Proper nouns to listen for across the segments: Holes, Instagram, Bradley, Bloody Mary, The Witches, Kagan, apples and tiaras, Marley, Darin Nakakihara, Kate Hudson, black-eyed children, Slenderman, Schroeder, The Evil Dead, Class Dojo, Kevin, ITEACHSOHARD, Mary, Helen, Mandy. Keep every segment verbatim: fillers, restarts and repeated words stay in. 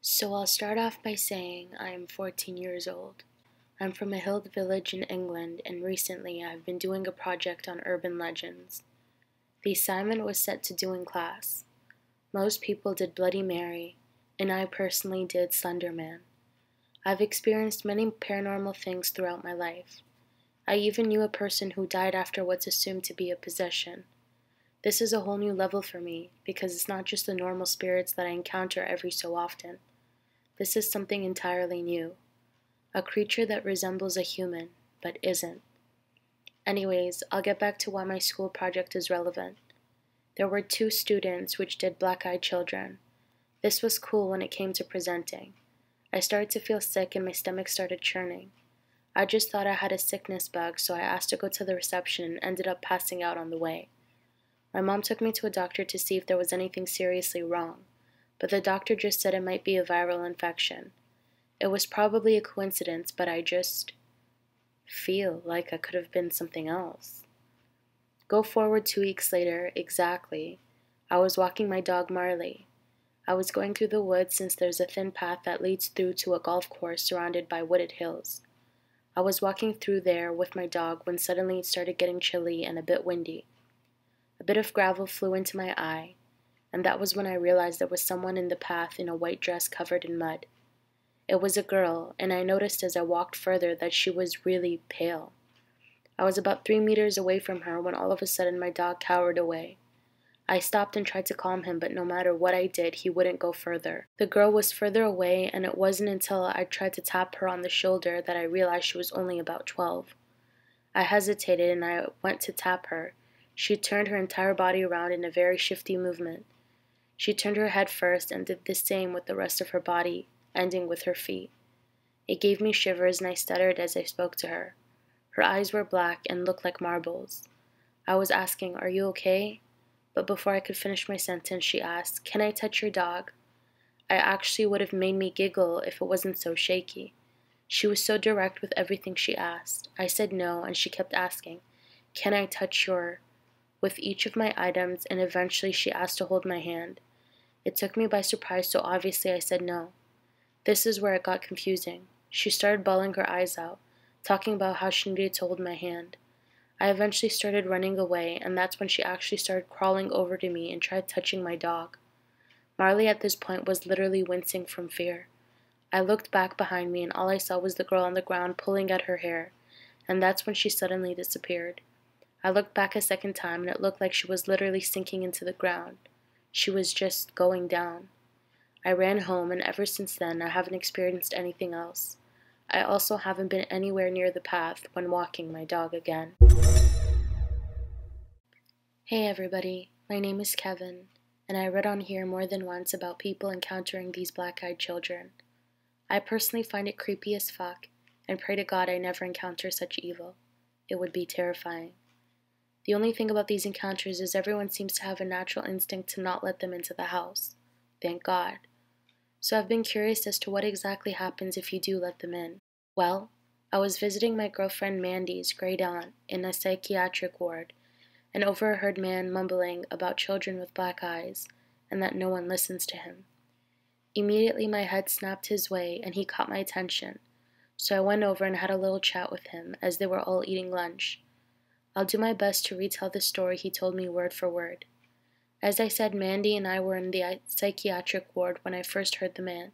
So I'll start off by saying I am fourteen years old. I'm from a hill village in England, and recently I've been doing a project on urban legends. The assignment was set to do in class. Most people did Bloody Mary, and I personally did Slenderman. I've experienced many paranormal things throughout my life. I even knew a person who died after what's assumed to be a possession. This is a whole new level for me, because it's not just the normal spirits that I encounter every so often. This is something entirely new. A creature that resembles a human, but isn't. Anyways, I'll get back to why my school project is relevant. There were two students which did black-eyed children. This was cool when it came to presenting. I started to feel sick and my stomach started churning. I just thought I had a sickness bug, so I asked to go to the reception and ended up passing out on the way. My mom took me to a doctor to see if there was anything seriously wrong, but the doctor just said it might be a viral infection. It was probably a coincidence, but I just feel like I could have been something else. Go forward two weeks later, exactly. I was walking my dog Marley. I was going through the woods since there's a thin path that leads through to a golf course surrounded by wooded hills. I was walking through there with my dog when suddenly it started getting chilly and a bit windy. A bit of gravel flew into my eye, and that was when I realized there was someone in the path in a white dress covered in mud. It was a girl, and I noticed as I walked further that she was really pale. I was about three meters away from her when all of a sudden my dog cowered away. I stopped and tried to calm him, but no matter what I did, he wouldn't go further. The girl was further away, and it wasn't until I tried to tap her on the shoulder that I realized she was only about twelve. I hesitated, and I went to tap her. She turned her entire body around in a very shifty movement. She turned her head first and did the same with the rest of her body, ending with her feet. It gave me shivers and I stuttered as I spoke to her. Her eyes were black and looked like marbles. I was asking, "Are you okay?" But before I could finish my sentence, she asked, "Can I touch your dog?" I actually would have made me giggle if it wasn't so shaky. She was so direct with everything she asked. I said no, and she kept asking, "Can I touch your?" with each of my items, and eventually she asked to hold my hand. It took me by surprise, so obviously I said no. This is where it got confusing. She started bawling her eyes out, talking about how she needed to hold my hand. I eventually started running away, and that's when she actually started crawling over to me and tried touching my dog. Marley at this point was literally wincing from fear. I looked back behind me, and all I saw was the girl on the ground pulling at her hair, and that's when she suddenly disappeared. I looked back a second time, and it looked like she was literally sinking into the ground. She was just going down. I ran home, and ever since then, I haven't experienced anything else. I also haven't been anywhere near the path when walking my dog again. Hey everybody, my name is Kevin, and I read on here more than once about people encountering these black-eyed children. I personally find it creepy as fuck, and pray to God I never encounter such evil. It would be terrifying. The only thing about these encounters is everyone seems to have a natural instinct to not let them into the house. Thank God. So I've been curious as to what exactly happens if you do let them in. Well, I was visiting my girlfriend Mandy's great aunt in a psychiatric ward and overheard man mumbling about children with black eyes and that no one listens to him. Immediately my head snapped his way and he caught my attention, so I went over and had a little chat with him as they were all eating lunch. I'll do my best to retell the story he told me word for word. As I said, Mandy and I were in the psychiatric ward when I first heard the man.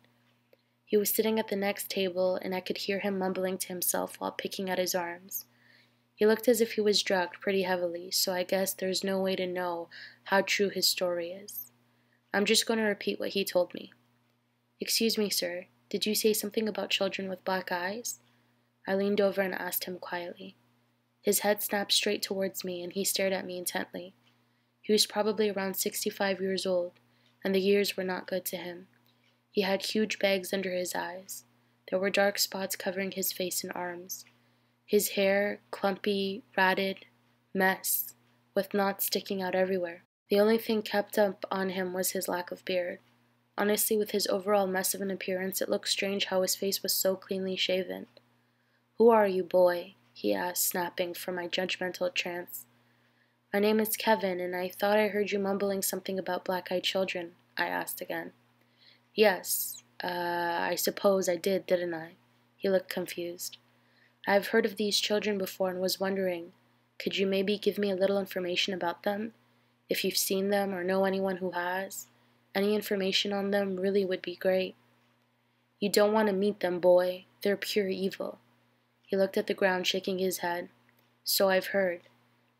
He was sitting at the next table, and I could hear him mumbling to himself while picking at his arms. He looked as if he was drugged pretty heavily, so I guess there's no way to know how true his story is. I'm just going to repeat what he told me. "Excuse me, sir, did you say something about children with black eyes?" I leaned over and asked him quietly. His head snapped straight towards me, and he stared at me intently. He was probably around sixty-five years old, and the years were not good to him. He had huge bags under his eyes. There were dark spots covering his face and arms. His hair, clumpy, ratted, mess, with knots sticking out everywhere. The only thing kept up on him was his lack of beard. Honestly, with his overall mess of an appearance, it looked strange how his face was so cleanly shaven. "Who are you, boy?" he asked, snapping from my judgmental trance. "My name is Kevin, and I thought I heard you mumbling something about black-eyed children," I asked again. "Yes, Uh, I suppose I did, didn't I? He looked confused. I have heard of these children before and was wondering, could you maybe give me a little information about them? If you've seen them or know anyone who has, any information on them really would be great. You don't want to meet them, boy. They're pure evil. He looked at the ground, shaking his head. So I've heard.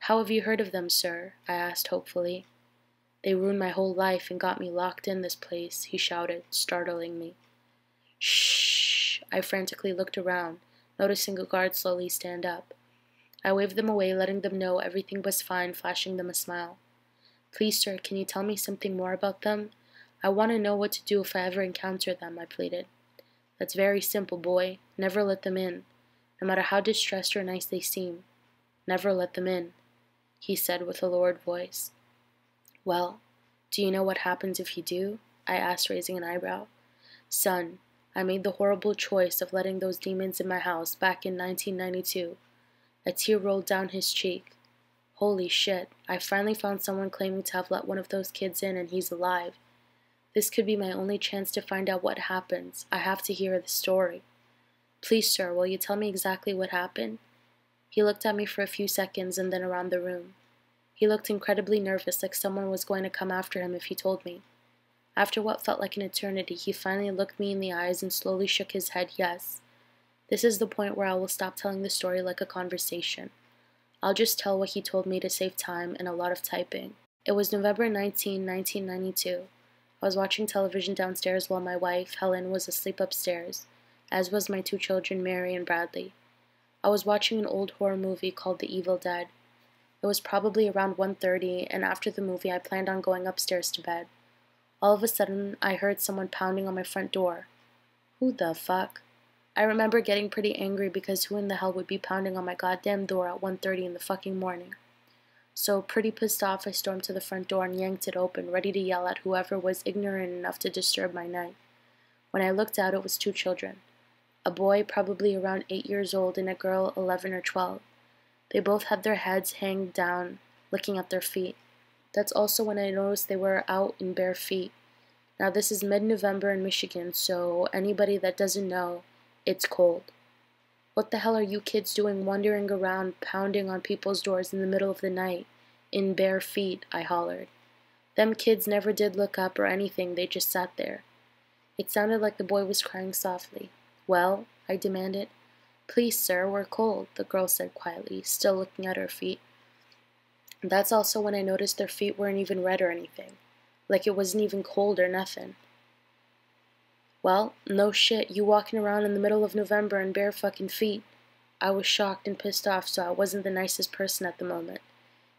How have you heard of them, sir? I asked hopefully. They ruined my whole life and got me locked in this place, he shouted, startling me. Shh! I frantically looked around, noticing a guard slowly stand up. I waved them away, letting them know everything was fine, flashing them a smile. Please, sir, can you tell me something more about them? I want to know what to do if I ever encounter them, I pleaded. That's very simple, boy. Never let them in. No matter how distressed or nice they seem, never let them in, he said with a lowered voice. Well, do you know what happens if you do? I asked, raising an eyebrow. Son, I made the horrible choice of letting those demons in my house back in nineteen ninety-two. A tear rolled down his cheek. Holy shit, I finally found someone claiming to have let one of those kids in and he's alive. This could be my only chance to find out what happens. I have to hear the story. Please, sir, will you tell me exactly what happened? He looked at me for a few seconds and then around the room. He looked incredibly nervous, like someone was going to come after him if he told me. After what felt like an eternity, he finally looked me in the eyes and slowly shook his head yes. This is the point where I will stop telling the story like a conversation. I'll just tell what he told me to save time and a lot of typing. It was November nineteenth, nineteen ninety-two. I was watching television downstairs while my wife, Helen, was asleep upstairs, as was my two children, Mary and Bradley. I was watching an old horror movie called The Evil Dead. It was probably around one thirty, and after the movie I planned on going upstairs to bed. All of a sudden, I heard someone pounding on my front door. Who the fuck? I remember getting pretty angry because who in the hell would be pounding on my goddamn door at one thirty in the fucking morning? So, pretty pissed off, I stormed to the front door and yanked it open, ready to yell at whoever was ignorant enough to disturb my night. When I looked out, it was two children. A boy probably around eight years old and a girl eleven or twelve. They both had their heads hanging down, looking at their feet. That's also when I noticed they were out in bare feet. Now this is mid-November in Michigan, so anybody that doesn't know, it's cold. What the hell are you kids doing wandering around, pounding on people's doors in the middle of the night? In bare feet, I hollered. Them kids never did look up or anything, they just sat there. It sounded like the boy was crying softly. Well, I demanded. Please, sir, we're cold, the girl said quietly, still looking at her feet. That's also when I noticed their feet weren't even red or anything. Like it wasn't even cold or nothing. Well, no shit, you walking around in the middle of November in bare fucking feet. I was shocked and pissed off, so I wasn't the nicest person at the moment.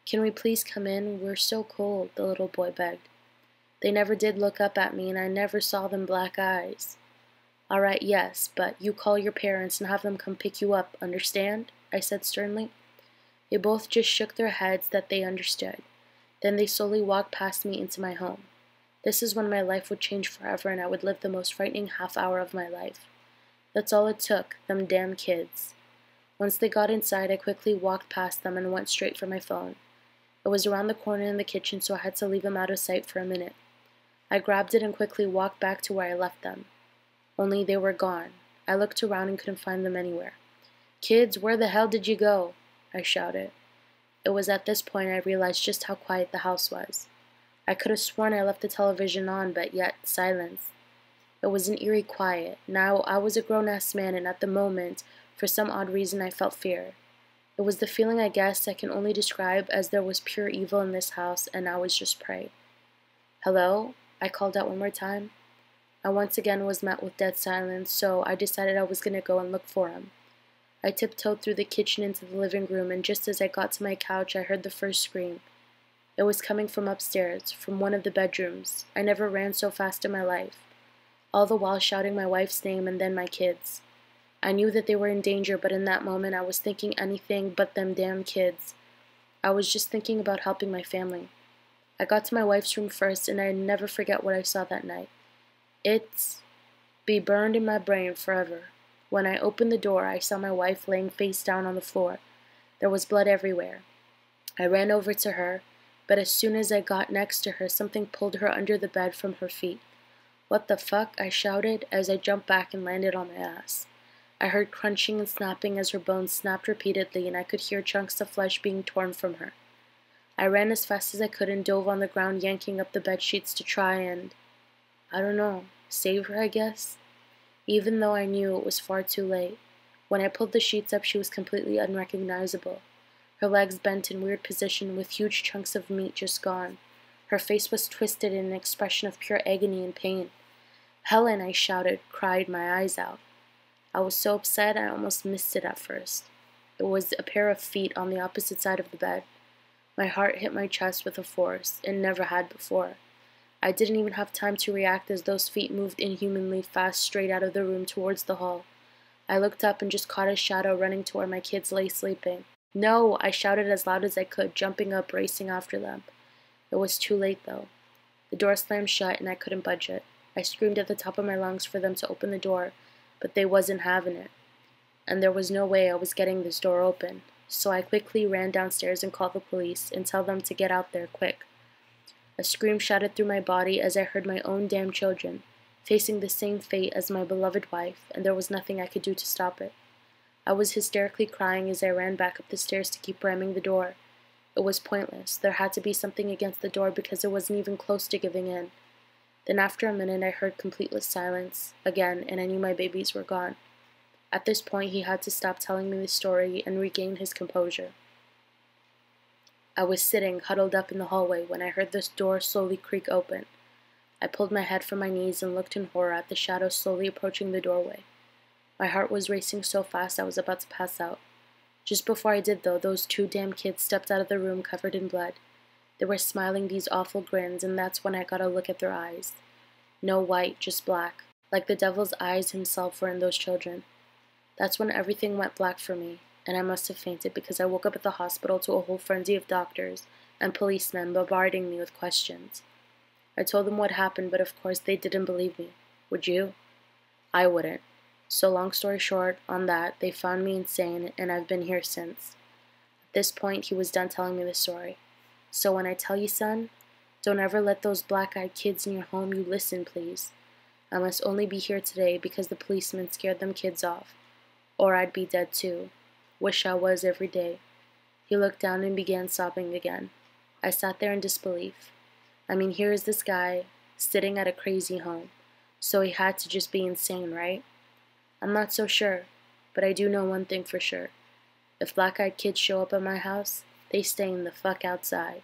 Can we please come in? We're so cold, the little boy begged. They never did look up at me, and I never saw them black eyes. All right, yes, but you call your parents and have them come pick you up, understand? I said sternly. They both just shook their heads that they understood. Then they slowly walked past me into my home. This is when my life would change forever and I would live the most frightening half hour of my life. That's all it took, them damn kids. Once they got inside, I quickly walked past them and went straight for my phone. It was around the corner in the kitchen, so I had to leave them out of sight for a minute. I grabbed it and quickly walked back to where I left them. Only they were gone. I looked around and couldn't find them anywhere. Kids, where the hell did you go? I shouted. It was at this point I realized just how quiet the house was. I could have sworn I left the television on, but yet, silence. It was an eerie quiet. Now, I was a grown-ass man, and at the moment, for some odd reason, I felt fear. It was the feeling, I guess, I can only describe as there was pure evil in this house, and I was just prey. Hello? I called out one more time. I once again was met with dead silence, so I decided I was going to go and look for him. I tiptoed through the kitchen into the living room, and just as I got to my couch, I heard the first scream. It was coming from upstairs, from one of the bedrooms. I never ran so fast in my life, all the while shouting my wife's name and then my kids. I knew that they were in danger, but in that moment, I was thinking anything but them damn kids. I was just thinking about helping my family. I got to my wife's room first, and I never forget what I saw that night. It's be burned in my brain forever. When I opened the door, I saw my wife laying face down on the floor. There was blood everywhere. I ran over to her, but as soon as I got next to her, something pulled her under the bed from her feet. What the fuck? I shouted as I jumped back and landed on my ass. I heard crunching and snapping as her bones snapped repeatedly, and I could hear chunks of flesh being torn from her. I ran as fast as I could and dove on the ground, yanking up the bed sheets to try and, I don't know, save her, I guess? Even though I knew it was far too late. When I pulled the sheets up, she was completely unrecognizable. Her legs bent in weird position with huge chunks of meat just gone. Her face was twisted in an expression of pure agony and pain. Helen, I shouted, cried my eyes out. I was so upset I almost missed it at first. It was a pair of feet on the opposite side of the bed. My heart hit my chest with a force it never had before. I didn't even have time to react as those feet moved inhumanly fast straight out of the room towards the hall. I looked up and just caught a shadow running to where my kids lay sleeping. No! I shouted as loud as I could, jumping up, racing after them. It was too late, though. The door slammed shut, and I couldn't budge it. I screamed at the top of my lungs for them to open the door, but they wasn't having it. And there was no way I was getting this door open, so I quickly ran downstairs and called the police and tell them to get out there quick. A scream shouted through my body as I heard my own damn children, facing the same fate as my beloved wife, and there was nothing I could do to stop it. I was hysterically crying as I ran back up the stairs to keep ramming the door. It was pointless. There had to be something against the door because it wasn't even close to giving in. Then after a minute, I heard completeless silence again, and I knew my babies were gone. At this point, he had to stop telling me the story and regain his composure. I was sitting, huddled up in the hallway, when I heard this door slowly creak open. I pulled my head from my knees and looked in horror at the shadow slowly approaching the doorway. My heart was racing so fast I was about to pass out. Just before I did, though, those two damn kids stepped out of the room covered in blood. They were smiling these awful grins, and that's when I got a look at their eyes. No white, just black, like the devil's eyes himself were in those children. That's when everything went black for me, and I must have fainted because I woke up at the hospital to a whole frenzy of doctors and policemen bombarding me with questions. I told them what happened, but of course they didn't believe me. Would you? I wouldn't. So long story short, on that, they found me insane, and I've been here since. At this point, he was done telling me the story. So when I tell you, son, don't ever let those black-eyed kids in your home you listen, please. I must only be here today because the policeman scared them kids off. Or I'd be dead too. Wish I was every day. He looked down and began sobbing again. I sat there in disbelief. I mean, here is this guy, sitting at a crazy home. So he had to just be insane, right? I'm not so sure, but I do know one thing for sure. If black-eyed kids show up at my house, they stay in the fuck outside.